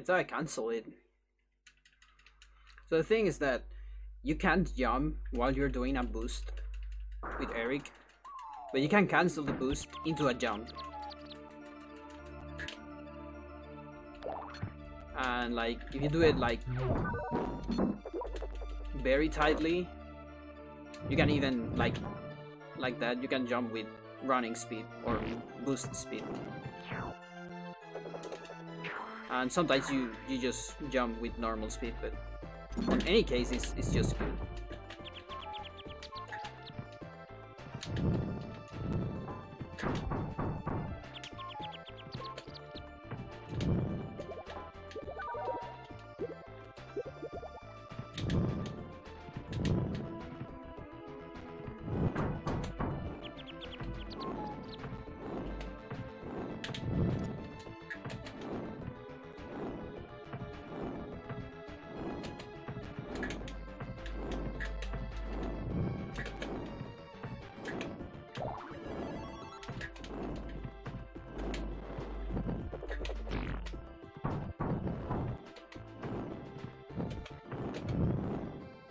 It's like unsolid. So the thing is that you can't jump while you're doing a boost with Eric, but you can cancel the boost into a jump. And like, if you do it like very tightly, you can even like that, you can jump with running speed or boost speed. And sometimes you just jump with normal speed, but in any case, it's just good.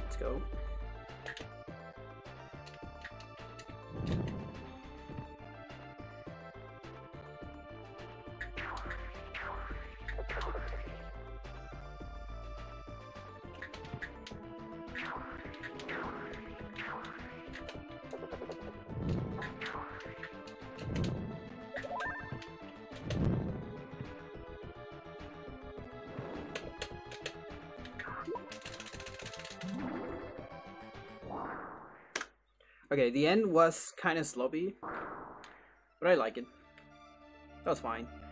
Let's go. Okay, the end was kind of sloppy, but I like it. That was fine.